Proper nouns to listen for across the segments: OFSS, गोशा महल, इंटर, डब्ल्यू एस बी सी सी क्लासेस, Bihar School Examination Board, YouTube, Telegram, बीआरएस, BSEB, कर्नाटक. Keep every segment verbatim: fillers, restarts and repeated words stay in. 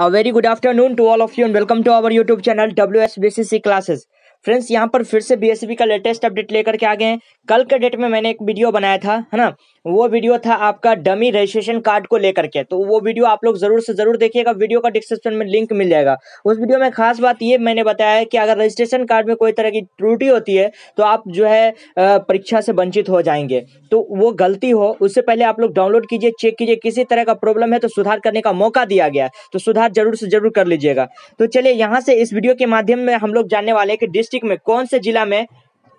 A very good afternoon to all of you and welcome to our YouTube channel डब्ल्यू एस बी सी सी क्लासेस। Friends, यहाँ पर फिर से BSB का latest update लेकर के आ गए हैं। कल के डेट में मैंने एक वीडियो बनाया था, है ना, वो वीडियो था आपका डमी रजिस्ट्रेशन कार्ड को लेकर के, तो वो वीडियो आप लोग जरूर से जरूर देखिएगा। वीडियो का डिस्क्रिप्शन में लिंक मिल जाएगा। उस वीडियो में खास बात ये मैंने बताया है कि अगर रजिस्ट्रेशन कार्ड में कोई तरह की त्रुटि होती है तो आप जो है परीक्षा से वंचित हो जाएंगे। तो वो गलती हो उससे पहले आप लोग डाउनलोड कीजिए, चेक कीजिए, किसी तरह का प्रॉब्लम है तो सुधार करने का मौका दिया गया है, तो सुधार जरूर से जरूर कर लीजिएगा। तो चलिए यहाँ से इस वीडियो के माध्यम में हम लोग जानने वाले हैं कि डिस्ट्रिक्ट में कौन से जिला में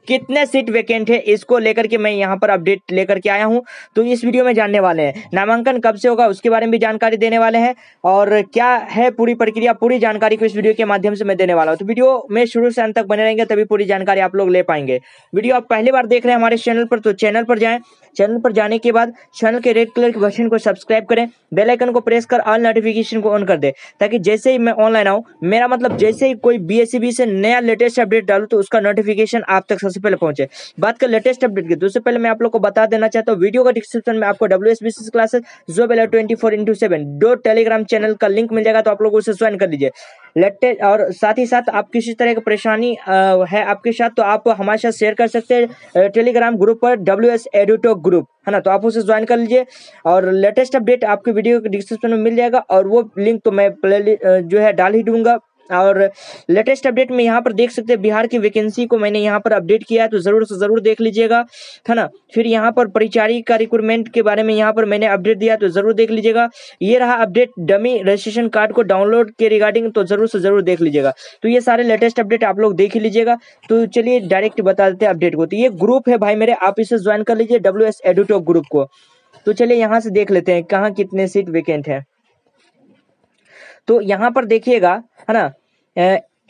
कितने सीट वैकेंट है, इसको लेकर के मैं यहाँ पर अपडेट लेकर के आया हूँ। तो इस वीडियो में जानने वाले हैं नामांकन कब से होगा, उसके बारे में भी जानकारी देने वाले हैं, और क्या है पूरी प्रक्रिया, पूरी जानकारी को इस वीडियो के माध्यम से मैं देने वाला हूँ। तो वीडियो में शुरू से अंत तक बने रहेंगे, तभी पूरी जानकारी आप लोग ले पाएंगे। वीडियो आप पहली बार देख रहे हैं हमारे चैनल पर, तो चैनल पर जाएँ। चैनल पर जाने के बाद चैनल के रेड कलर के बटन को सब्सक्राइब करें, बेल आइकन को प्रेस कर ऑल नोटिफिकेशन को ऑन कर दें, ताकि जैसे ही मैं ऑनलाइन आऊँ, मेरा मतलब जैसे ही कोई बीएसबी से नया लेटेस्ट अपडेट डालूँ तो उसका नोटिफिकेशन आप तक सबसे पहले पहुंचे। बात कर लेटेस्ट अपडेट की, उससे पहले मैं आप लोग को बता देना चाहता हूँ, वीडियो का डिस्क्रिप्शन में आपको डब्ल्यूएसबीसीसी क्लासेस जो बेला ट्वेंटी फोर इंटू सेवन दो टेलीग्राम चैनल का लिंक मिल जाएगा, तो आप लोग उसे ज्वाइन कर लीजिए। लेटेस्ट और साथ ही साथ आप किसी तरह की परेशानी है आपके साथ तो आप हमारे साथ शेयर कर सकते हैं टेलीग्राम ग्रुप पर, डब्ल्यू एस एडिटो ग्रुप, है ना, तो आप उसे ज्वाइन कर लीजिए। और लेटेस्ट अपडेट आपके वीडियो के डिस्क्रिप्शन में मिल जाएगा, और वो लिंक तो मैं जो है डाल ही दूंगा। और लेटेस्ट अपडेट में यहाँ पर देख सकते हैं बिहार की वैकेंसी को मैंने यहाँ पर अपडेट किया है, तो ज़रूर से ज़रूर देख लीजिएगा, है ना। फिर यहाँ पर परिचारी का रिक्रूटमेंट के बारे में यहाँ पर मैंने अपडेट दिया, तो ज़रूर देख लीजिएगा। ये रहा अपडेट डमी रजिस्ट्रेशन कार्ड को डाउनलोड के रिगार्डिंग, तो ज़रूर से ज़रूर देख लीजिएगा। तो ये सारे लेटेस्ट अपडेट आप लोग देख लीजिएगा। तो चलिए डायरेक्ट बता देते हैं अपडेट को। तो ये ग्रुप है भाई मेरे, आप इसे ज्वाइन कर लीजिए डब्ल्यू एस एडिटो ग्रुप को। तो चलिए यहाँ से देख लेते हैं कहाँ कितने सीट वैकेंट है। तो यहाँ पर देखिएगा, है ना,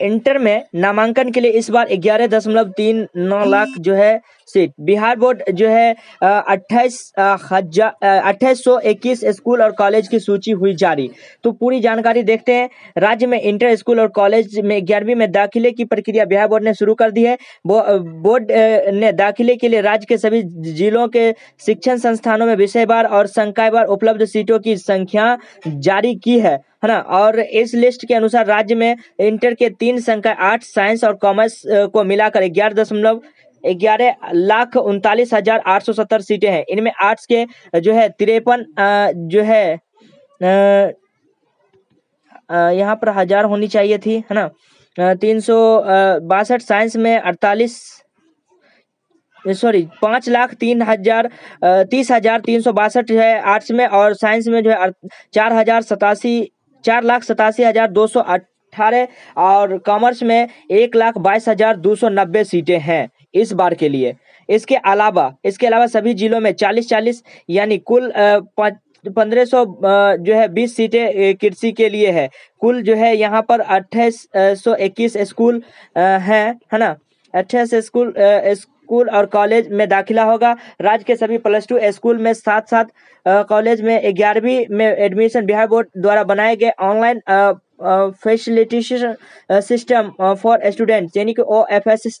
इंटर में नामांकन के लिए इस बार ग्यारह दशमलव तीन नौ लाख जो है सीट। बिहार बोर्ड जो है अट्ठाईस हजार अट्ठाईस सौ इक्कीस स्कूल और कॉलेज की सूची हुई जारी। तो पूरी जानकारी देखते हैं। राज्य में इंटर स्कूल और कॉलेज में ग्यारहवीं में दाखिले की प्रक्रिया बिहार बोर्ड ने शुरू कर दी है। बो, बोर्ड ने दाखिले के लिए राज्य के सभी जिलों के शिक्षण संस्थानों में विषयवार और संकायवार उपलब्ध सीटों की संख्या जारी की है, है ना। और इस लिस्ट के अनुसार राज्य में इंटर के तीन संकाय आर्ट, साइंस और कॉमर्स को मिलाकर ग्यारह दशमलव ग्यारह लाख उनतालीस हजार आठ सौ सत्तर सीटें हैं। इनमें आर्ट्स के जो है तिरपन जो है यहाँ पर हजार होनी चाहिए थी, है ना, तीन सौ बासठ साइंस में अड़तालीस सॉरी पाँच लाख तीन हजार तीस हजार तीन सौ बासठ है आर्ट्स में, और साइंस में जो है चार हजार सतासी चार लाख सतासी हजार दो सौ अठारह और कॉमर्स में एक लाख बाईस हजार दो सौ नब्बे सीटें हैं इस बार के लिए। इसके अलावा इसके अलावा सभी जिलों में चालीस चालीस यानी कुल पंद्रह सौ जो है बीस सीटें कृषि के लिए है। कुल जो है यहाँ पर अट्ठाईस सौ इक्कीस स्कूल हैं, है ना, अट्ठाईस स्कूल स्कूल और कॉलेज में दाखिला होगा। राज्य के सभी प्लस टू स्कूल में साथ साथ कॉलेज में ग्यारहवीं में एडमिशन बिहार बोर्ड द्वारा बनाए गए online facilitation system for students यानी कि O F S S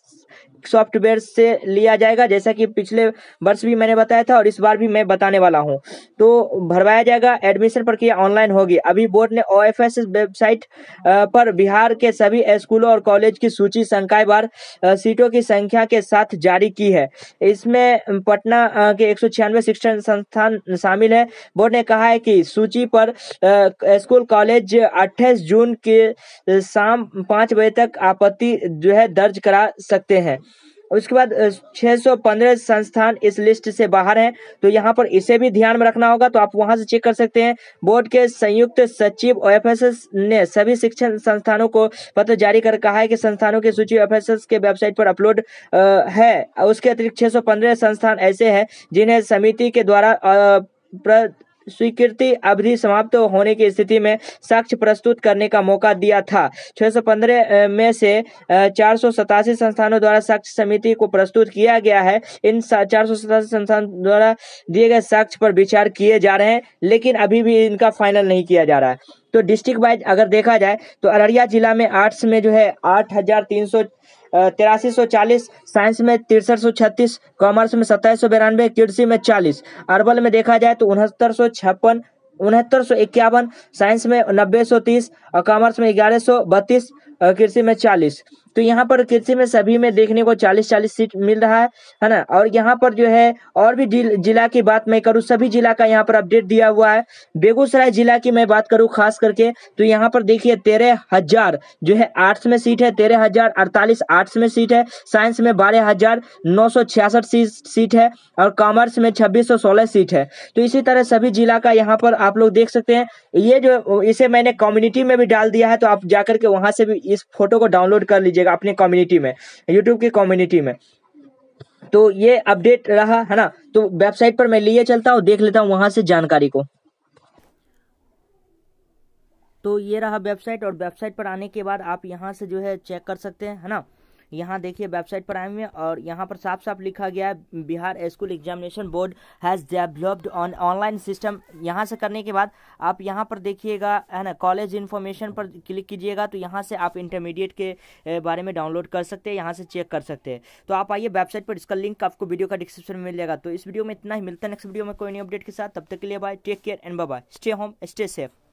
software से लिया जाएगा, जैसा कि पिछले वर्ष भी मैंने बताया था और इस बार भी मैं बताने वाला हूं। तो भरवाया जाएगा, एडमिशन प्रक्रिया ऑनलाइन होगी। अभी बोर्ड ने O F S S website पर बिहार के सभी स्कूलों और कॉलेज की सूची संकायवार सीटों की संख्या के साथ जारी की है। इसमें पटना के एक सौ छियानवे शिक्षण संस्थान शामिल है। बोर्ड ने कहा है कि सूची पर स्कूल कॉलेज अट्ठाईस जून के शाम पाँच बजे तक आपत्ति जो है दर्ज करा सकते हैं। उसके बाद छह सौ पंद्रह संस्थान इस लिस्ट से बाहर हैं, तो यहाँ पर इसे भी ध्यान में रखना होगा, तो आप वहाँ से चेक कर सकते हैं। बोर्ड के संयुक्त सचिव ओ एफ एस एस ने सभी शिक्षण संस्थानों को पत्र जारी कर कहा है कि संस्थानों की सूची ओ एफ एस एस के वेबसाइट पर अपलोड है। उसके अतिरिक्त छह सौ पंद्रह संस्थान ऐसे हैं जिन्हें समिति के द्वारा स्वीकृति अवधि समाप्त तो होने की स्थिति में साक्ष्य प्रस्तुत करने का मौका दिया था। छह सौ पंद्रह में से चार सौ सतासी संस्थानों द्वारा साक्ष्य समिति को प्रस्तुत किया गया है। इन चार सौ सतासी संस्थान द्वारा दिए गए साक्ष्य पर विचार किए जा रहे हैं, लेकिन अभी भी इनका फाइनल नहीं किया जा रहा है। तो डिस्ट्रिक्ट वाइज अगर देखा जाए तो अररिया जिला में आर्ट्स में जो है आठ हजार तीन सौ तिरासी सौ चालीस, साइंस में तिरसठ सौ छत्तीस, कॉमर्स में सत्ताईस सौ बिरानवे, कृषि में चालीस। अरवल में देखा जाए तो उनहत्तर सौ छप्पन, उनहत्तर सौ इक्यावन, साइंस में नब्बे सौ तीस, कॉमर्स में ग्यारह सौ बत्तीस, कृषि में चालीस। तो यहाँ पर कृषि में सभी में देखने को चालीस चालीस सीट मिल रहा है, है ना। और यहाँ पर जो है और भी जिला की बात मैं करूँ, सभी जिला का यहाँ पर अपडेट दिया हुआ है। बेगूसराय जिला की मैं बात करूँ खास करके, तो यहाँ पर देखिए तेरह हजार जो है आर्ट्स में सीट है, तेरह हजार अड़तालीस आर्ट्स में सीट है, साइंस में बारह हजार नौ सौ छियासठ सीट है और कॉमर्स में छब्बीस सौ सोलह सीट है। तो इसी तरह सभी जिला का यहाँ पर आप लोग देख सकते हैं। ये जो इसे मैंने कम्युनिटी में भी डाल दिया है, तो आप जाकर के वहाँ से भी इस फोटो को डाउनलोड कर लीजिएगा अपने कम्युनिटी में, यूट्यूब की कम्युनिटी में। तो ये अपडेट रहा, है ना। तो वेबसाइट पर मैं लिए चलता हूँ, देख लेता हूँ वहां से जानकारी को। तो ये रहा वेबसाइट, और वेबसाइट पर आने के बाद आप यहाँ से जो है चेक कर सकते हैं, है ना। यहाँ देखिए वेबसाइट पर आए हुए हैं और यहाँ पर साफ साफ लिखा गया है Bihar school examination board has developed on online system. यहाँ से करने के बाद आप यहाँ पर देखिएगा, है ना, कॉलेज इन्फॉर्मेशन पर क्लिक कीजिएगा, तो यहाँ से आप इंटरमीडिएट के बारे में डाउनलोड कर सकते हैं, यहाँ से चेक कर सकते हैं। तो आप आइए वेबसाइट पर, इसका लिंक आपको वीडियो का डिस्क्रिप्शन में मिल जाएगा। तो इस वीडियो में इतना ही, मिलता है नेक्स्ट वीडियो में कोई नई अपडेट के साथ। तब तक के लिए bye, take care and bye bye, stay home stay safe.